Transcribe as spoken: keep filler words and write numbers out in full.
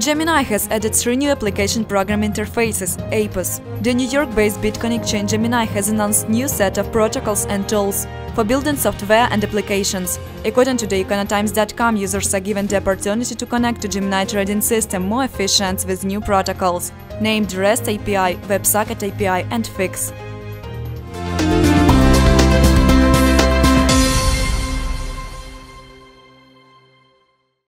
Gemini has added three new application program interfaces, A P Is. The New York-based BitConnect chain Gemini has announced new set of protocols and tools for building software and applications. According to the Econotimes dot com, users are given the opportunity to connect to Gemini trading system more efficient with new protocols, named REST A P I, WebSocket A P I and FIX.